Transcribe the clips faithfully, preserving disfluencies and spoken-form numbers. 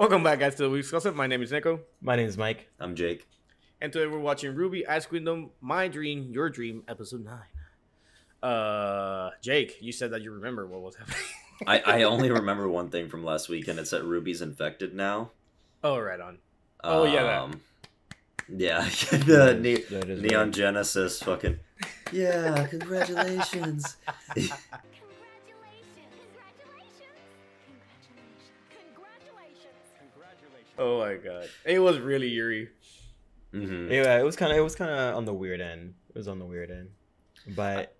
Welcome back, guys, to the Weebs Closet. My name is Nekko. My name is Mike. I'm Jake. And today we're watching R W B Y Ice Queendom, My Dream, Your Dream, Episode nine. Uh, Jake, you said that you remember what was happening. I, I only remember one thing from last week, and it's that Ruby's infected now. Oh, right on. Oh, um, yeah, that. Yeah, the ne that Neon weird. Genesis fucking... Yeah, congratulations. Congratulations. Oh my god, it was really eerie. Mm-hmm. Yeah, it was kind of it was kind of on the weird end. It was on the weird end, but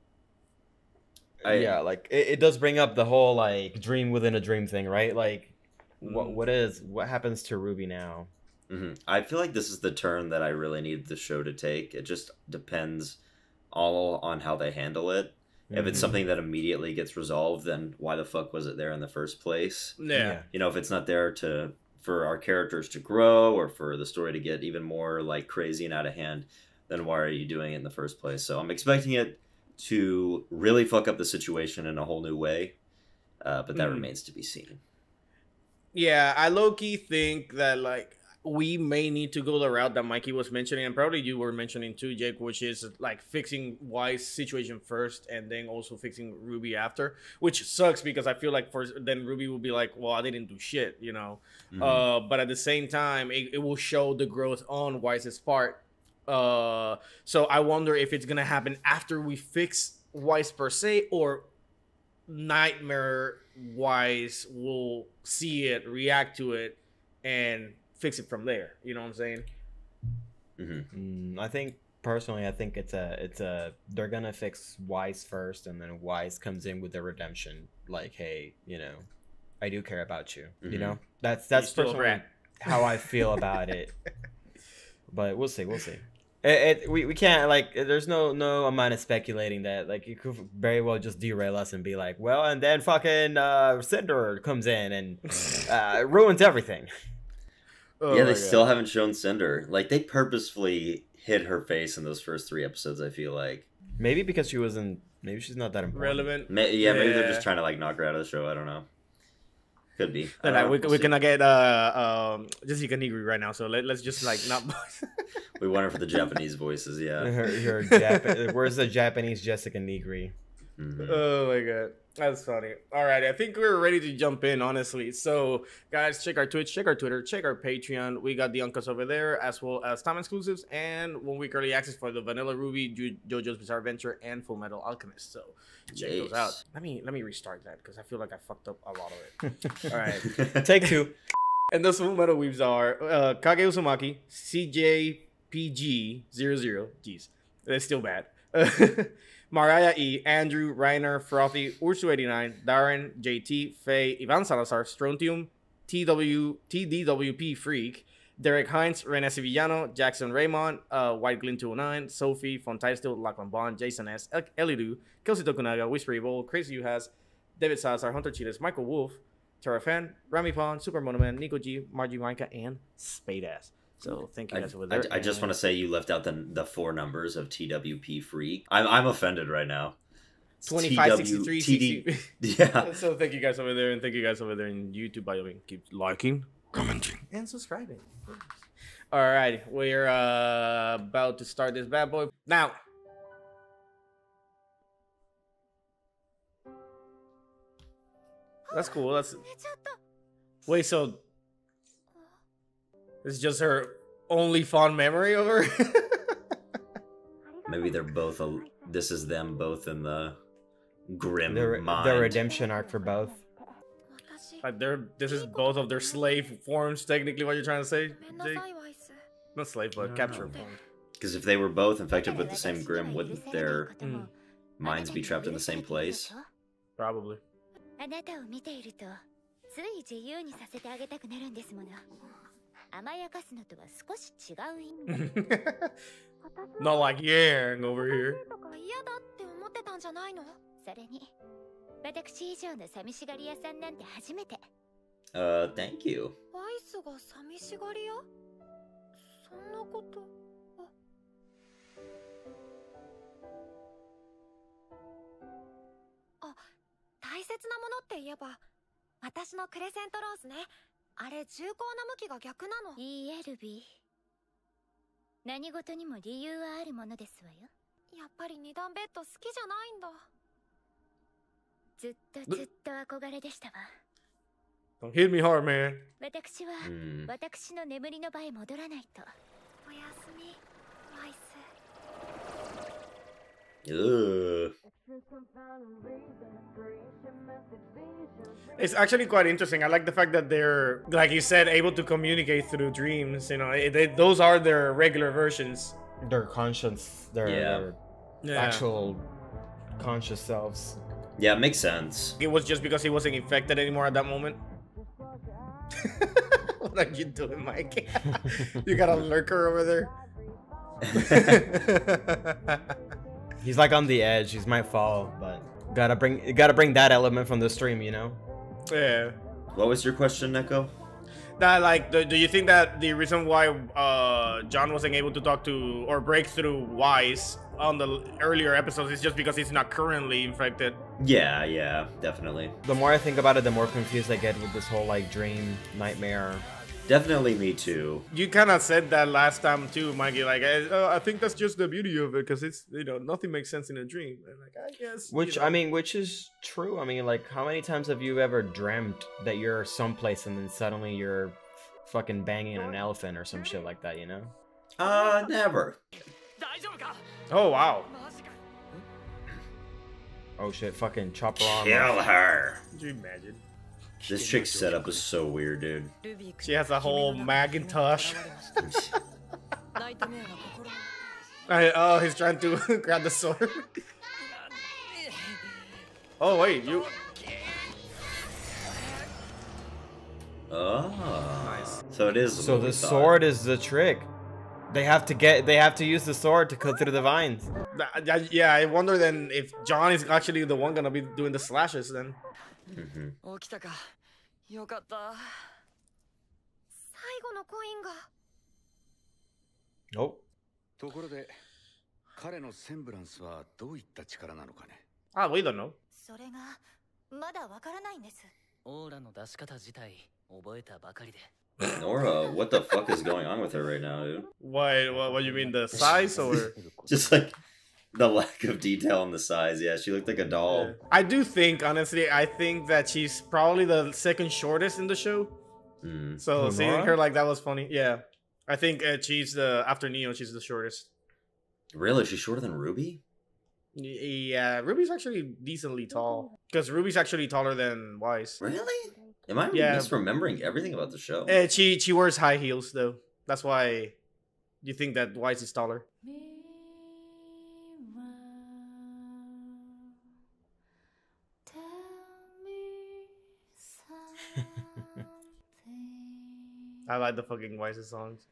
I, yeah, like it, it does bring up the whole like dream within a dream thing, right? Like, mm-hmm. what what is what happens to R W B Y now? Mm-hmm. I feel like this is the turn that I really need the show to take. It just depends all on how they handle it. If it's something that immediately gets resolved, then why the fuck was it there in the first place? Yeah, you know, if it's not there to for our characters to grow or for the story to get even more like crazy and out of hand, then why are you doing it in the first place? So I'm expecting it to really fuck up the situation in a whole new way, uh, but that mm. remains to be seen. Yeah, I low-key think that like we may need to go the route that Mikey was mentioning, and probably you were mentioning too, Jake, which is like fixing Weiss' situation first and then also fixing R W B Y after, which sucks because I feel like first then R W B Y will be like, well, I didn't do shit, you know. Mm-hmm. Uh, but at the same time, it, it will show the growth on Weiss' part. Uh, so I wonder if it's going to happen after we fix Weiss per se, or Nightmare Weiss will see it, react to it, and fix it from there. You know what I'm saying? Mm-hmm. mm, I think personally, I think it's a, it's a, they're gonna fix Weiss first, and then Weiss comes in with the redemption. Like, hey, you know, I do care about you. Mm-hmm. You know, that's that's personally how I feel about it. But we'll see, we'll see. It, it we we can't like. There's no no amount of speculating that like you could very well just derail us and be like, well, and then fucking uh, Cinder comes in and uh, ruins everything. Oh yeah, they still haven't shown Cinder. Like, they purposefully hid her face in those first three episodes, I feel like. Maybe because she wasn't... Maybe she's not that important. Relevant. Ma yeah, yeah, maybe they're just trying to, like, knock her out of the show. I don't know. Could be. All right, we, we'll we cannot get uh, um, Jessica Nigri right now, so let, let's just, like, not... We want her for the Japanese voices, yeah. Her, her Jap Where's the Japanese Jessica Nigri? Mm-hmm. Oh, my God. That's funny. All right, I think we're ready to jump in, honestly. So, guys, check our Twitch, check our Twitter, check our Patreon. We got the uncas over there, as well as time exclusives and one-week early access for the Vanilla R W B Y, jo JoJo's Bizarre Adventure, and Full Metal Alchemist. So, check Jeez. those out. Let me let me restart that because I feel like I fucked up a lot of it. All right, take two. And those Full Metal Weebs are uh, Kage Uzumaki, C J P G zero zero. Jeez, that's still bad. Mariah E, Andrew, Reiner, Frothy, Ursu eighty-nine, Darren, J T, Faye, Ivan Salazar, Strontium, T D W P Freak, Derek Hines, Rene Sevillano, Jackson Raymond, uh, White Glint two oh nine, Sophie, Fontaisteel, Lachlan Bond, Jason S, El Elidu, Kelsey Tokunaga, Whispery Bowl, Crazy You Has, David Salazar, Hunter Cheetahs, Michael Wolf, Tara Fan, Rami Pond, Super Monoman, Nico G, Margie Micah, and Spade Ass. So thank you guys for that. I, I just want to say you left out the the four numbers of T W P Freak. I'm I'm offended right now. twenty-five sixty-three. Yeah. So thank you guys over there, and thank you guys over there in YouTube. By the way, keep liking, commenting, and subscribing. All right, we're uh, about to start this bad boy now. That's cool. That's wait. So. It's just her only fond memory of her. Maybe they're both. A, this is them both in the Grimm the re mind. The redemption arc for both. Like they're. This is both of their slave forms. Technically, what you're trying to say, Jake? Not slave, but capture form. Because if they were both infected with the same Grimm, wouldn't their mm. minds be trapped in the same place? Probably. Not like Yang over here. Uh, thank you. あれ重厚な向きが逆なの。いいえ、ルビー。何事にも理由はあるものですわよ。やっぱり二段ベッド好きじゃないんだ。ずっとずっと憧れでしたわ。Don't hit me hard, man. 私は私の眠りの場へ戻らないと。おやすみ、ワイス。Ugh. It's actually quite interesting. I like the fact that they're, like you said, able to communicate through dreams. You know, they, those are their regular versions. Their conscience, their, yeah. their yeah. actual conscious selves. Yeah, it makes sense. It was just because he wasn't infected anymore at that moment. What are you doing, Mike? You got a lurker over there. He's like on the edge. He might fall, but gotta bring gotta bring that element from the stream, you know. Yeah. What was your question, Nekko? That like, do, do you think that the reason why uh, Jaune wasn't able to talk to or break through Weiss on the earlier episodes is just because he's not currently infected? Yeah, yeah, definitely. The more I think about it, the more confused I get with this whole like dream nightmare. Definitely me too. You kind of said that last time too, Mikey. Like, I, uh, I think that's just the beauty of it, because it's, you know, nothing makes sense in a dream. Like, I guess. Which, you know. I mean, which is true. I mean, like, how many times have you ever dreamt that you're someplace and then suddenly you're fucking banging an elephant or some shit like that, you know? Uh, never. Oh, wow. Oh shit, fucking chop her on. Kill her. Could you imagine? This chick's setup is so weird, dude. She has a whole Macintosh. I, oh, he's trying to grab the sword. Oh, wait, you... Oh, nice. So it is... So the sword is the trick. They have to get... They have to use the sword to cut through the vines. Yeah, I wonder then if Jaune is actually the one gonna be doing the slashes then. Mm-hmm. Oh. Ah, we don't know. Nora, what the fuck is going on with her right now, dude? Why, what, what do you mean, the size or? Just like... The lack of detail on the size, yeah, she looked like a doll. I do think, honestly, I think that she's probably the second shortest in the show. Mm. So Nora? Seeing her like that was funny, yeah. I think uh, she's the, after Neo, she's the shortest. Really? She's shorter than RWBY? Yeah, RWBY's actually decently tall. Because RWBY's actually taller than Weiss. Really? Am I yeah. misremembering everything about the show? Uh, she, she wears high heels, though. That's why you think that Weiss is taller. I like the fucking Weiss songs.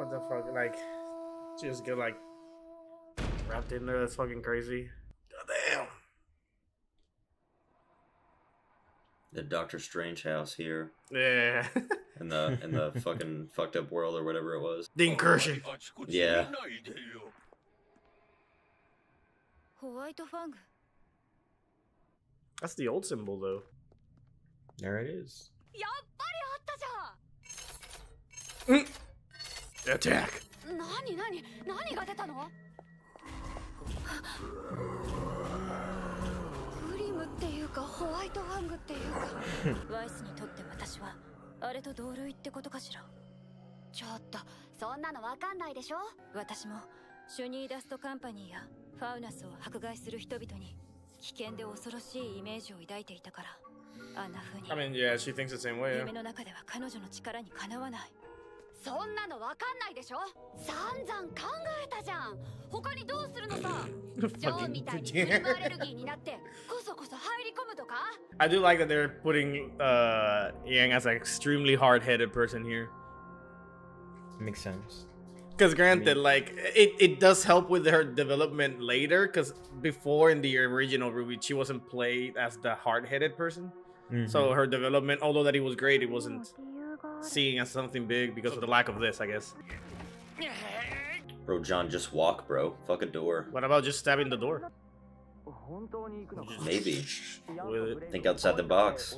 What the fuck, like, she just get like wrapped in there, that's fucking crazy. Damn. The Doctor Strange house here. Yeah. In the, in the fucking fucked up world or whatever it was. The incursion. Yeah. That's the old symbol though. There it is. Mm. Attack. I mean, yeah, she thinks the same way. Yeah. そんなのわかんないでしょ。散々考えたじゃん。他にどうするのさ。ジョーみたいにクリームアレルギーになってこそこそ入り込むとか。I do like that they're putting uh Yang as an extremely hard-headed person here. Makes sense. Because granted, like it, it does help with her development later. Because before in the original RWBY, she wasn't played as the hard-headed person. Mm-hmm. So her development, although that it was great, it wasn't seen as something big because of the lack of this, I guess. Bro, John, just walk, bro. Fuck a door. What about just stabbing the door? Maybe. Think outside the box.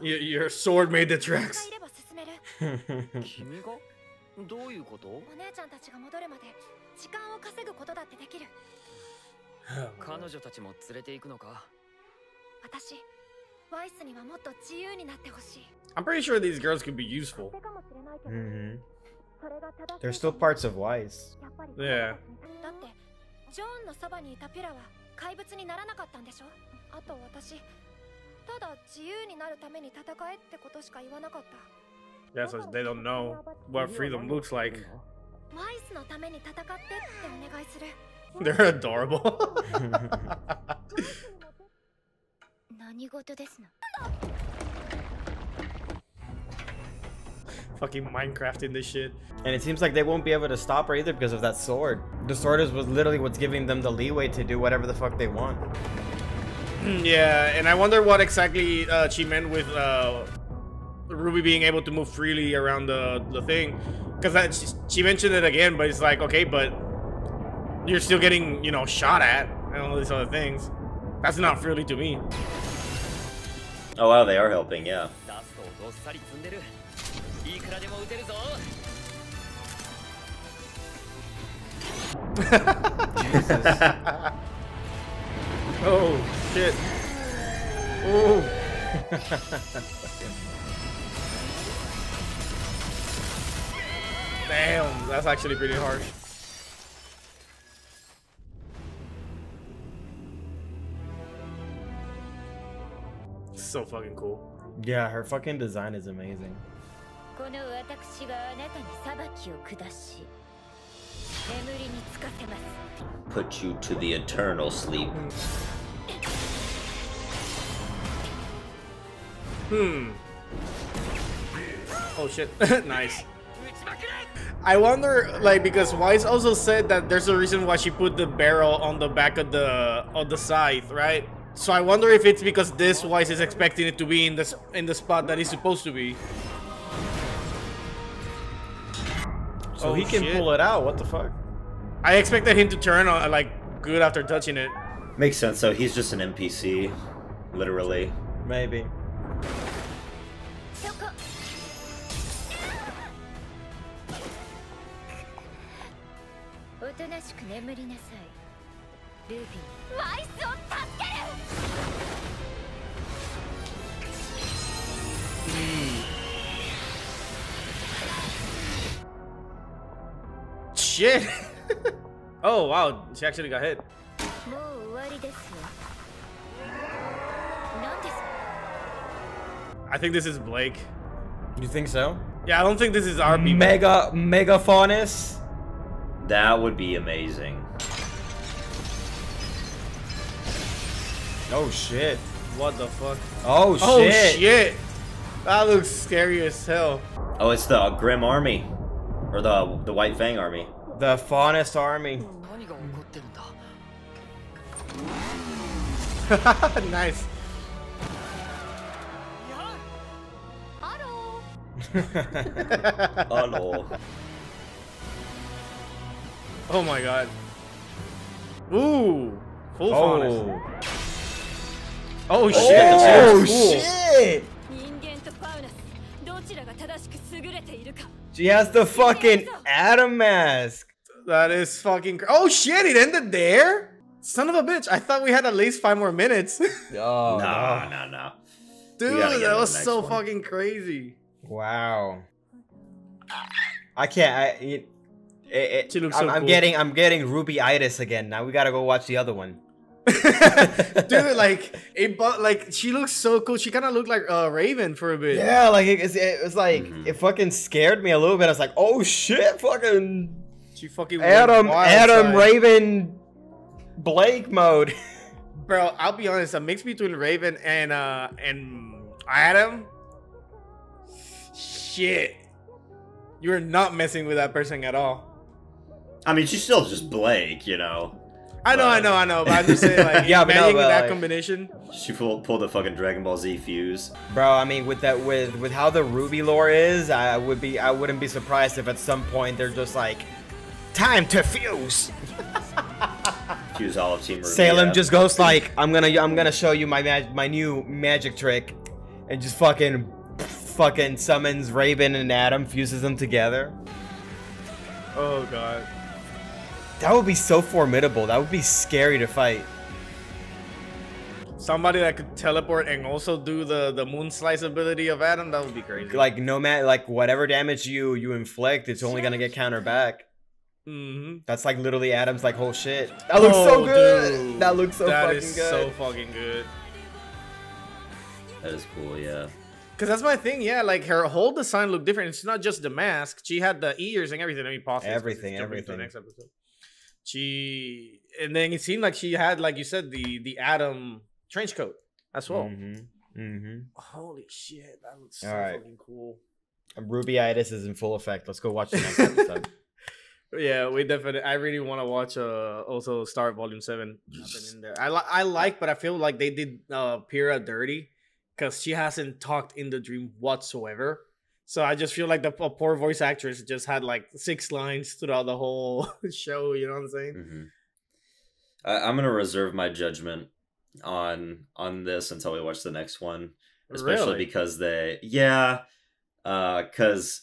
Your, your sword made the tracks. I'm pretty sure these girls could be useful. Mm-hmm. They're still parts of Weiss. Yeah. Yeah, so they don't know what freedom looks like. They're adorable. Fucking Minecrafting this shit. And it seems like they won't be able to stop her either because of that sword. The sword is was literally what's giving them the leeway to do whatever the fuck they want. Yeah, and I wonder what exactly uh, she meant with uh, RWBY being able to move freely around the, the thing. Because she mentioned it again, but it's like, okay, but you're still getting, you know, shot at and all these other things. That's not freely to me. Oh wow, they are helping, yeah. Jesus. Oh shit. Oh. Damn, that's actually pretty harsh. So fucking cool. Yeah, her fucking design is amazing. Put you to the eternal sleep. Hmm. Oh shit. Nice. I wonder, like, because Weiss also said that there's a reason why she put the barrel on the back of the of the scythe, right? So I wonder if it's because this Weiss is expecting it to be in the in the spot that it's supposed to be. So oh, he can shit. pull it out. What the fuck? I expected him to turn on like good after touching it. Makes sense. So he's just an N P C, literally. Maybe. Mm. Shit. Oh wow, she actually got hit. I think this is Blake. You think so? Yeah, I don't think this is our Mega Mega Faunus. That would be amazing. Oh shit. What the fuck? Oh shit. Oh shit. That looks scary as hell. Oh, it's the Grimm army. Or the the White Fang army. The Faunus army. Nice. Hello. Hello. Oh my god. Ooh. Full oh. Faunus. Oh shit! Oh, oh shit! She has the fucking Adam mask. That is fucking. Cr oh shit! It ended there. Son of a bitch! I thought we had at least five more minutes. Oh no, no, no, no! Dude, that was so one. fucking crazy. Wow. I can't. I. It, it, it, she looks I'm, so I'm cool. getting. I'm getting RWBY-itis again. Now we gotta go watch the other one. Dude, like it, like she looks so cool. She kind of looked like uh, Raven for a bit. Yeah, like it, it, it was like mm-hmm. it fucking scared me a little bit. I was like, oh shit, fucking. She fucking Adam, Adam, side. Raven, Blake mode. Bro, I'll be honest. A mix between Raven and uh and Adam. Shit, you're not messing with that person at all. I mean, she's still just Blake, you know. I know, but, I know, I know, but I'm just saying, like, yeah, but no, but that like, combination. She pulled, pulled the fucking Dragon Ball Z fuse. Bro, I mean, with that, with with how the RWBY lore is, I would be, I wouldn't be surprised if at some point they're just like, time to fuse. Fuse all of Team RWBY. Salem yeah. just goes like, I'm gonna, I'm gonna show you my mag my new magic trick, and just fucking, fucking summons Raven and Adam, fuses them together. Oh god. That would be so formidable. That would be scary to fight. Somebody that could teleport and also do the the moon slice ability of Adam. That would be crazy. Like no matter like whatever damage you you inflict, it's only gonna get countered back. Mm-hmm. That's like literally Adam's like whole shit. That looks oh, so good. Dude. That looks so that fucking good. That is so fucking good. That is cool, yeah. Cause that's my thing, yeah. Like her whole design looked different. It's not just the mask. She had the ears and everything. I mean, possibly everything. Everything. Next episode. She and then it seemed like she had, like you said, the the Adam trench coat as well. Mm-hmm. Mm-hmm. Holy shit, that looks so right. fucking cool. RWBY-itis is in full effect. Let's go watch the next episode. Yeah, we definitely. I really want to watch uh, also Star Volume Seven. Nothing in there. I li I like, but I feel like they did uh, Pyrrha dirty because she hasn't talked in the dream whatsoever. So I just feel like the poor voice actress just had like six lines throughout the whole show. You know what I'm saying? Mm-hmm. I, I'm gonna reserve my judgment on on this until we watch the next one, especially really? because they, yeah, because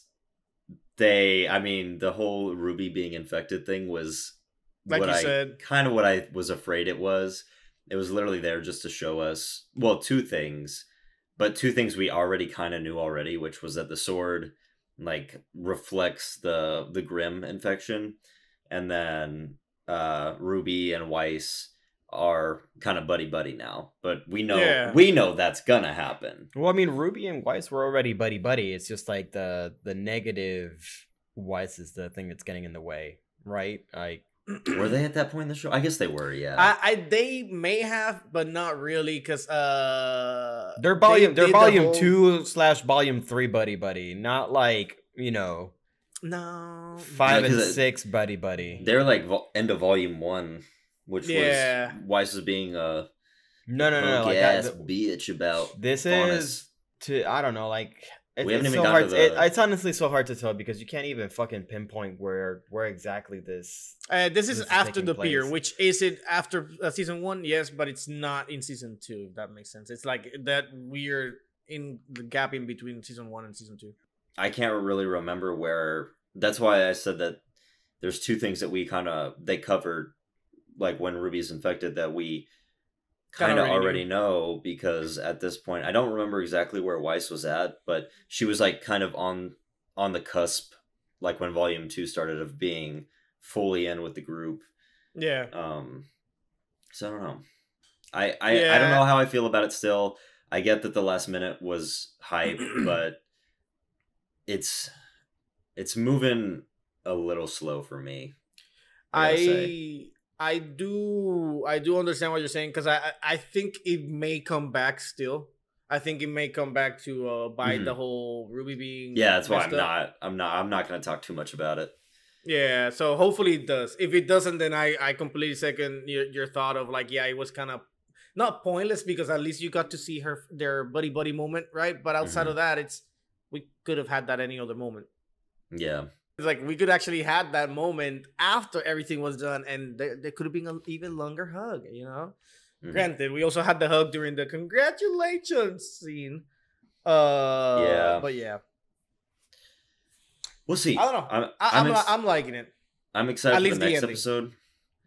uh, they. I mean, the whole RWBY being infected thing was like what you I, said, kind of what I was afraid it was. It was literally there just to show us, well, two things. But two things we already kind of knew already, which was that the sword like reflects the the Grimm infection, and then uh, RWBY and Weiss are kind of buddy buddy now. But we know yeah. we know that's gonna happen. Well, I mean, RWBY and Weiss were already buddy buddy. It's just like the the negative Weiss is the thing that's getting in the way, right? Like. Were they at that point in the show? I guess they were, yeah. I, I they may have, but not really, because uh, they're volume, they, they're volume the whole... two slash volume three, buddy, buddy. Not like you know, no five yeah, and six, it, buddy, buddy. They're like end of volume one, which yeah. was Weiss was being a no, no, no, no like ass that, bitch about this Faunus. Is to I don't know, like it, we haven't it's even so hard. To the... it, it's honestly so hard to tell because you can't even fucking pinpoint where where exactly this. Uh, this is this after is the place. pier, which is it after uh, season one? Yes, but it's not in season two. If that makes sense, it's like that weird in the gap in between season one and season two. I can't really remember where. That's why I said that there's two things that we kind of they covered, like when RWBY is infected, that we kind of already, already know, because at this point I don't remember exactly where Weiss was at, but she was like kind of on on the cusp, like when volume two started, of being fully in with the group. Yeah. Um so I don't know. I I, yeah. I don't know how I feel about it still. I get that the last minute was hype, but it's it's moving a little slow for me. I say. I do, I do understand what you're saying, because I, I think it may come back still. I think it may come back to uh, bite mm-hmm. the whole RWBY being. Yeah, that's why I'm up. not, I'm not, I'm not going to talk too much about it. Yeah, so hopefully it does. If it doesn't, then I, I completely second your, your thought of like, yeah, it was kind of not pointless because at least you got to see her their buddy buddy moment, right? But outside mm-hmm. of that, it's we could have had that any other moment. Yeah. It's like we could actually had that moment after everything was done, and there, there could have been an even longer hug, you know. Mm-hmm. Granted, we also had the hug during the congratulations scene. Uh, yeah, but yeah, we'll see. I don't know. I'm I'm, I'm, I'm liking it. I'm excited At for the next the episode.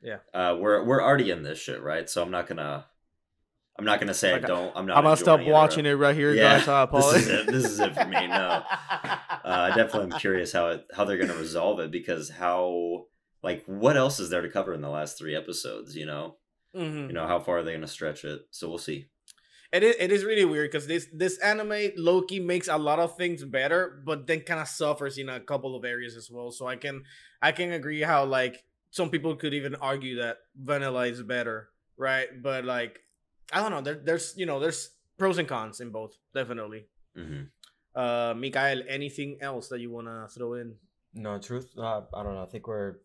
Yeah, uh, we're we're already in this shit, right? So I'm not gonna I'm not gonna say okay. I don't. I'm not. I'm gonna stop watching it, it right here, yeah, guys. I apologize. This is it. This is it for me. No. Uh, I definitely am curious how it, how they're going to resolve it, because how, like, what else is there to cover in the last three episodes, you know? Mm-hmm. You know, how far are they going to stretch it? So we'll see. It is, it is really weird because this, this anime, Loki, makes a lot of things better, but then kind of suffers in a couple of areas as well. So I can I can agree how, like, some people could even argue that Vanilla is better, right? But, like, I don't know. There, there's, you know, there's pros and cons in both, definitely. Mm-hmm. Uh, Mikael, anything else that you want to throw in? No, truth, uh, I don't know. I think we're...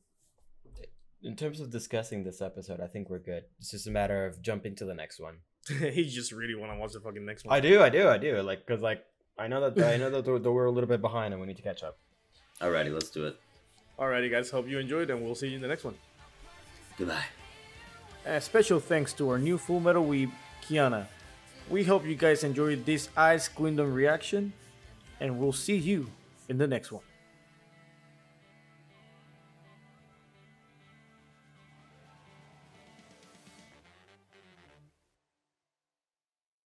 In terms of discussing this episode, I think we're good. It's just a matter of jumping to the next one. He just really want to watch the fucking next one. I do, I do, I do. Like, cause like I know that I know that we're a little bit behind and we need to catch up. Alrighty, let's do it. Alrighty, guys. Hope you enjoyed, and we'll see you in the next one. Goodbye. A special thanks to our new Full Metal Weeb, Kiana. We hope you guys enjoyed this Ice Queendom reaction, and we'll see you in the next one.